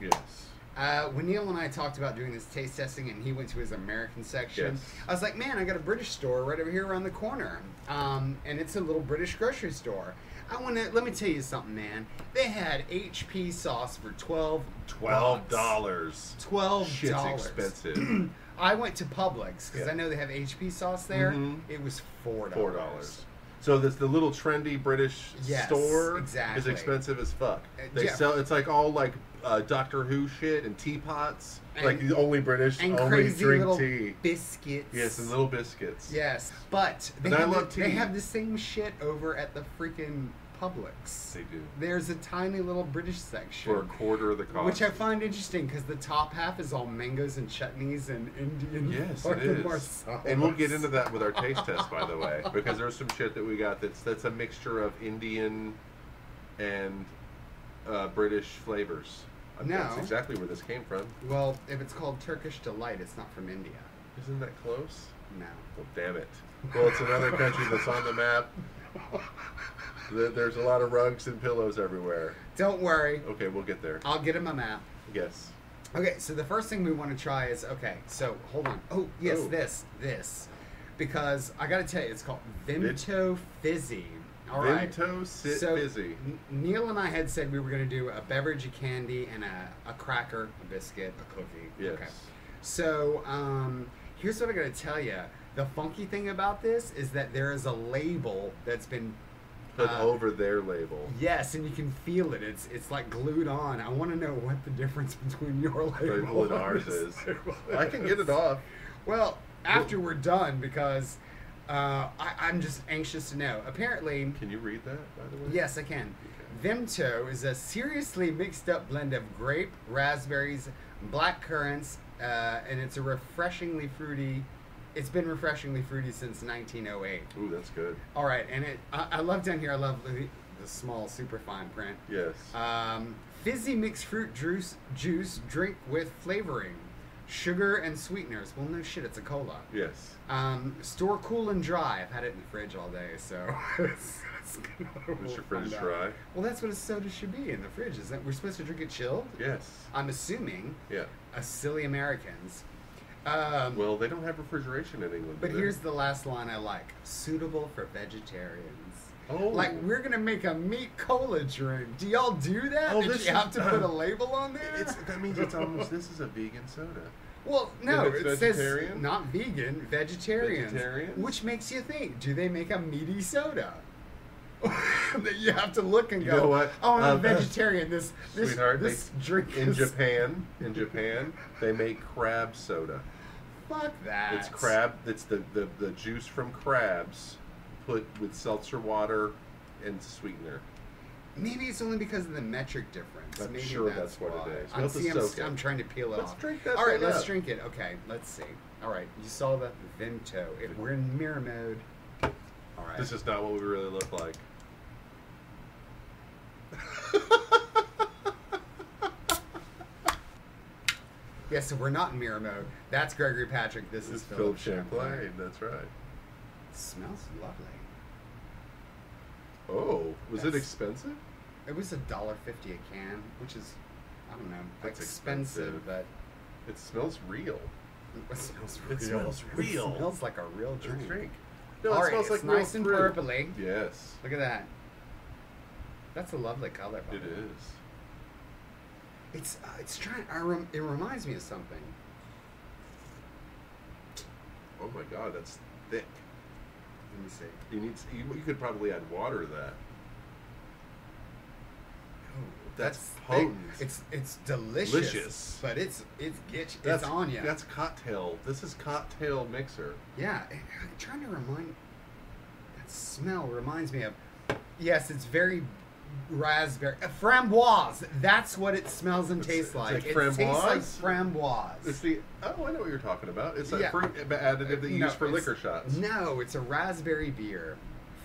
when Neil and I talked about doing this taste testing, and he went to his American section, I was like, man, I got a British store right over here around the corner, and it's a little British grocery store. Let me tell you something, man. They had HP sauce for $12. $12. Shit's expensive. I went to Publix because I know they have HP sauce there. It was $4. So that's the little trendy British store. Exactly. Is expensive as fuck. They sell. It's like all like Doctor Who shit and teapots. And, like the only British only drink tea. Biscuits. Yes, and little biscuits. Yes, but they have the same shit over at the freaking Publix. They do. There's a tiny little British section for a quarter of the cost, which I find interesting because the top half is all mangoes and chutneys and Indian. Yes, it is. And we'll get into that with our taste test, by the way, because there's some shit that we got that's a mixture of Indian and British flavors. That's exactly where this came from. Well, if it's called Turkish Delight, it's not from India. Isn't that close? No. Well, damn it. Well, it's another country that's on the map. There's a lot of rugs and pillows everywhere. Don't worry. Okay, we'll get there. I'll get him a map. Yes. Okay, so the first thing we want to try is, hold on. Oh, yes, this. Because I got to tell you, it's called Vimto Fizzy. All right. Vimto Fizzy. Neil and I had said we were going to do a beverage, a candy, and a cracker, a biscuit, a cookie. Yes. Okay. So here's what I got to tell you. The funky thing about this is that there is a label that's been put over their label. Yes, and you can feel it. It's like glued on. I want to know what the difference between your label and ours is. I can get it off. Well, after we're done, because I'm just anxious to know. Apparently... Can you read that, by the way? Yes, I can. Okay. Vimto is a seriously mixed up blend of grape, raspberries, black currants, and it's a refreshingly fruity... It's been refreshingly fruity since 1908. Ooh, that's good. All right, and I love down here. I love the small, super fine print. Yes. Fizzy mixed fruit juice, drink with flavoring, sugar and sweeteners. Well, no shit, it's a cola. Yes. Store cool and dry. I've had it in the fridge all day, so. Is your fridge dry? Well, that's what a soda should be in the fridge. Isn't it? We're supposed to drink it chilled. Yes. I'm assuming. Yeah. Silly Americans. Well, they don't have refrigeration in England. But here's the last line I like. Suitable for vegetarians. Oh. Like, we're going to make a meat cola drink. Do y'all do that? Oh, Did you have to put a label on there? That means it's almost, this is a vegan soda. Well, no, it says not vegan, vegetarian. Which makes you think, do they make a meaty soda? That you have to look and go, you know what? Oh, I'm a vegetarian. In Japan, they make crab soda. Fuck that. It's crab. It's the juice from crabs, put with seltzer water and sweetener. Maybe it's only because of the metric difference. I'm sure that's what it is. I'm trying to peel it off. Drink that. All right, let's drink it. Okay, let's see. All right, you saw the Vimto. We're in mirror mode. All right. This is not what we really look like. Yeah, so we're not in mirror mode. That's Gregory Patrick. This is Phillip Champlain. That's right. It smells lovely. Oh, was it expensive? It was $1.50 a can, which is, I don't know, that's expensive, but it smells real. It smells real. It smells real. It smells like a real drink. No, all right, smells like nice and purpley. Yes. Look at that. That's a lovely color. By the way. It's trying. It reminds me of something. Oh my God, that's thick. Let me see. You could probably add water to that. Oh, that's potent. It's delicious. But it's on you. That's cocktail. This is cocktail mixer. Yeah, I'm trying to remind. That smell reminds me of. Yes, it's very. Raspberry, framboise. That's what it smells and tastes like. It tastes like framboise. It's I know what you're talking about. It's a fruit additive that you use for liquor shots. No, it's a raspberry beer.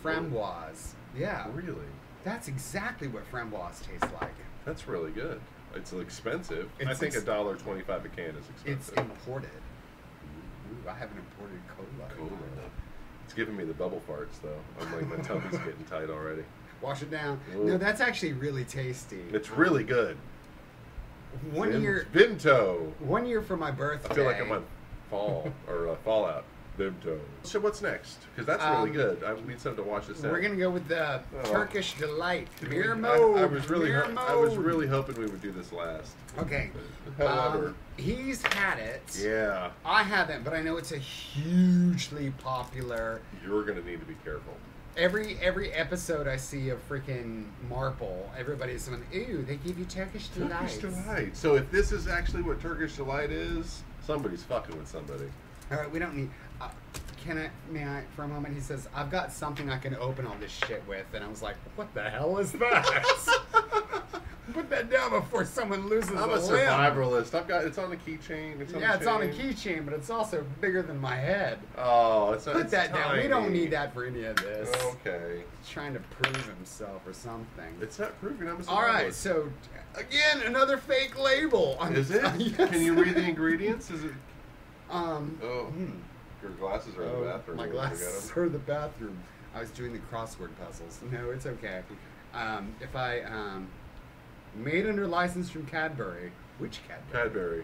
Framboise. Oh. Yeah. Really? That's exactly what framboise tastes like. That's really good. It's expensive. I think $1.25 a can is expensive. It's imported. Ooh, I have an imported cola. It's giving me the bubble farts though. I'm like, my tummy's getting tight already. Wash it down. Ooh. No, that's actually really tasty. It's really good. One year for my birthday. I feel like I'm on Fallout. Vimto. So what's next? Because that's really good. I need something to wash this down. We're gonna go with the Turkish Delight. Beer mode. I was really hoping we would do this last. Okay. However, he's had it. Yeah. I haven't, but I know it's a hugely popular. You're gonna need to be careful. Every episode I see of freaking Marple, everybody's going, ooh, they give you Turkish Delight. Turkish Delight. So if this is actually what Turkish Delight is, somebody's fucking with somebody. All right, we don't need... May I, for a moment, he says, I've got something I can open all this shit with. And I was like, what the hell is that? Put that down before someone loses a limb. I'm a survivalist. It's on a keychain. It's on a keychain, but it's also bigger than my head. Oh, put that down. We don't need that for any of this. Okay. He's trying to prove himself or something. It's not proving. I'm a survivalist. All right. So, again, another fake label. Is it? Yes. Can you read the ingredients? Is it? Your glasses are in the bathroom. My glasses are in the bathroom. I was doing the crossword puzzles. No, it's okay. Made under license from Cadbury. Which Cadbury? Cadbury.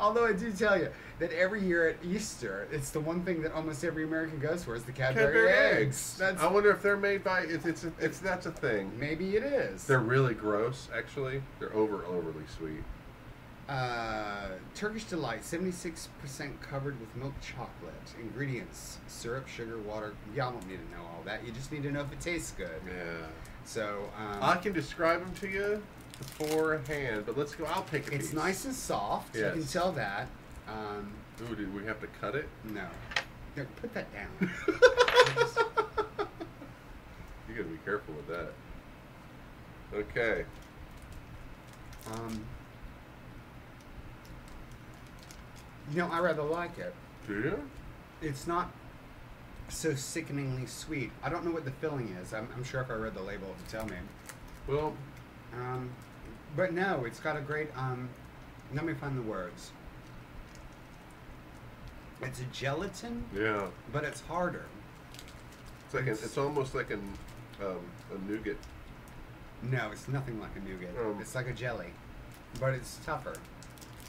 Although I do tell you that every year at Easter, it's the one thing that almost every American goes for is the Cadbury eggs. I wonder if they're made by. That's a thing. Maybe it is. They're really gross. Actually, they're overly sweet. Turkish Delight, 76% covered with milk chocolate. Ingredients, syrup, sugar, water. Y'all don't need to know all that. You just need to know if it tastes good. Yeah. So, I can describe them to you beforehand, but let's go. I'll pick a piece. It's nice and soft. Yes. You can tell that. Ooh, did we have to cut it? No. No, put that down. You gotta be careful with that. Okay. You know, I rather like it. Do you? It's not so sickeningly sweet. I don't know what the filling is. I'm sure if I read the label, it would tell me. Well, but no, it's got a great. Let me find the words. It's a gelatin. Yeah. But it's harder. It's like it's almost like a nougat. No, it's nothing like a nougat. It's like a jelly, but it's tougher.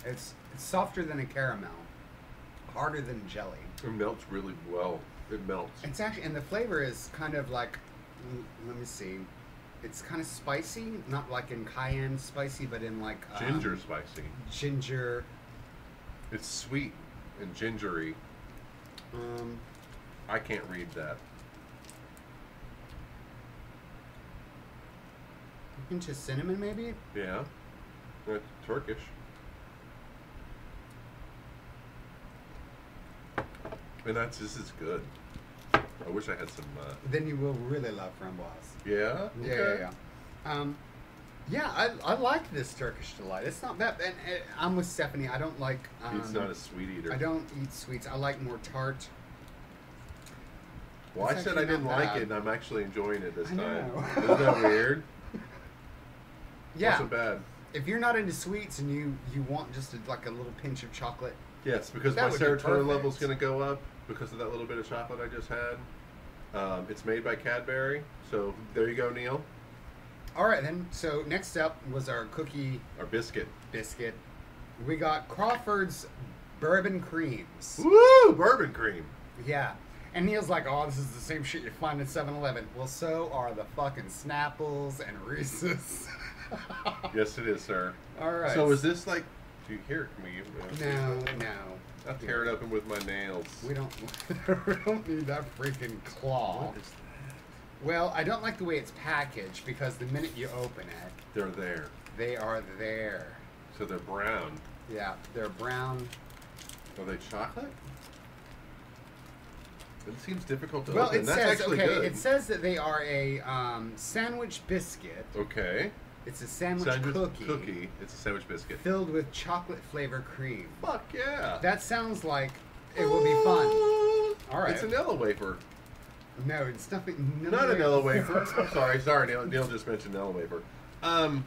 It's softer than a caramel, harder than jelly. It melts really well. It melts. It's actually, and the flavor is kind of like, let me see, it's kind of spicy, not like in cayenne spicy, but in like ginger spicy. Ginger. It's sweet and gingery. I can't read that. Into cinnamon, maybe. Yeah, that's Turkish. And that's just as good. I wish I had some. Then you will really love framboise. Yeah. Okay. Yeah. I like this Turkish Delight. It's not that. And I'm with Stephanie. I don't like. He's not a sweet eater. I don't eat sweets. I like more tart. Well, I said I didn't like it, and I'm actually enjoying it this time. Isn't that weird? Yeah. Not so bad. If you're not into sweets and you want just like a little pinch of chocolate. Yes, because my serotonin level's going to go up because of that little bit of chocolate I just had. It's made by Cadbury, so there you go, Neil. All right then. So next up was our cookie, our biscuit. We got Crawford's bourbon creams. Woo! Bourbon cream. Yeah. And Neil's like, oh, this is the same shit you find at 7-Eleven. Well, so are the fucking Snapples and Reese's. Yes, it is, sir. All right. So is this like, do you hear it? No. I'll tear it open with my nails. We don't need that freaking claw. What is that? Well, I don't like the way it's packaged because the minute you open it. They're there. They are there. So they're brown. Yeah, they're brown. Are they chocolate? It seems difficult to open. It That's says, actually okay, good. It says that they are a sandwich biscuit. Okay. It's a sandwich cookie. It's a sandwich biscuit. Filled with chocolate flavor cream. Fuck yeah. That sounds like it will be fun. All right. It's a Nilla wafer. No, it's nothing. Not a Nilla wafer. Sorry. Neil just mentioned Nilla wafer. That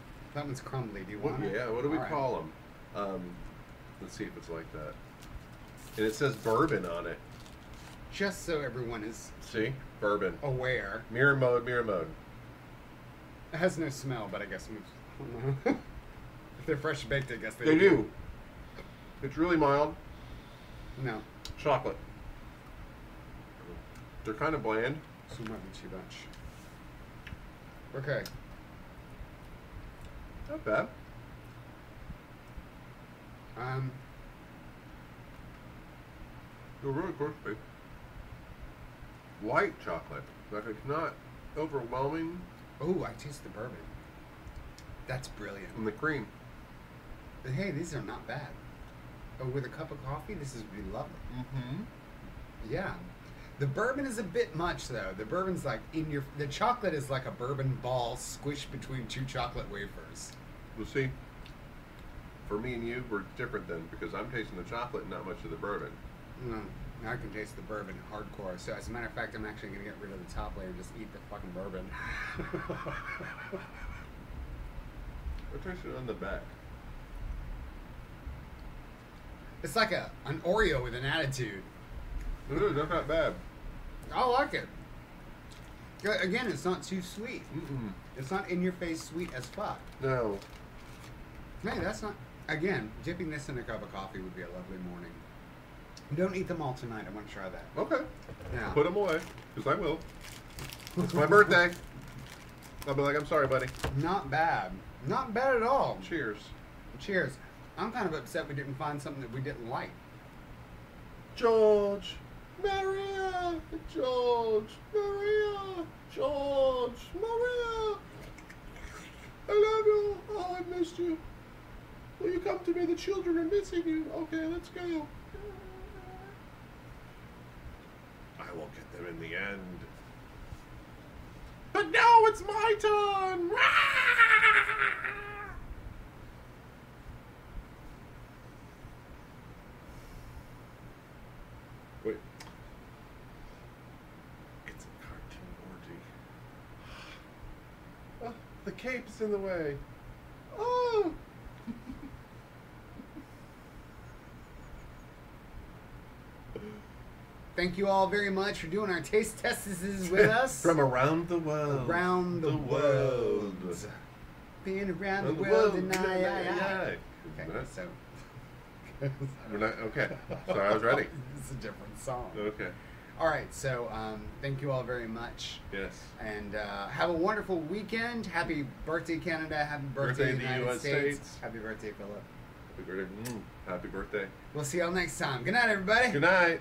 one's crumbly. Do you want it? Yeah, what do we call them? Let's see if it's like that. And it says bourbon on it. Just so everyone is bourbon aware. Mirror mode. It has no smell, but I guess if they're fresh baked, I guess they do. It's really mild. No. Chocolate. They're kind of bland. So it might be too much. Okay. Not bad. They're really crispy. White chocolate, like it's not overwhelming. Oh, I taste the bourbon. That's brilliant. And the cream. But hey, these are not bad. Oh, with a cup of coffee, this is really lovely. Mm-hmm. Yeah, the bourbon is a bit much though. The bourbon's like in your. The chocolate is like a bourbon ball squished between two chocolate wafers. We'll see. For me and you, we're different then because I'm tasting the chocolate, and not much of the bourbon. No. I can taste the bourbon hardcore. So as a matter of fact, I'm actually gonna get rid of the top layer and just eat the fucking bourbon. What tastes on the back? It's like an Oreo with an attitude. Ooh, that's not bad. I like it. Again, it's not too sweet. Mm-mm. It's not in your face sweet as fuck. No. Hey, that's not. Again, dipping this in a cup of coffee would be a lovely morning. Don't eat them all tonight. I want to try that. Okay. Yeah. Put them away, because I will. It's my birthday. I'll be like, I'm sorry, buddy. Not bad. Not bad at all. Cheers. Cheers. I'm kind of upset we didn't find something that we didn't like. George, Maria, George, Maria, George, Maria. I love you. Oh, I missed you. Will you come to me? The children are missing you. Okay, let's go. I will get them in the end. But now it's my turn! Wait. It's a cartoon orgy. Oh, the cape's in the way. Oh! Thank you all very much for doing our taste tests with us. From around the world. Around the world. Been around the world and I. Okay, so. We're not, okay, so I was ready. It's a different song. Okay. All right, so thank you all very much. Yes. And have a wonderful weekend. Happy birthday, Canada. Happy birthday, United States. Happy birthday, Phillip. Happy birthday. Happy birthday. We'll see y'all next time. Good night, everybody. Good night.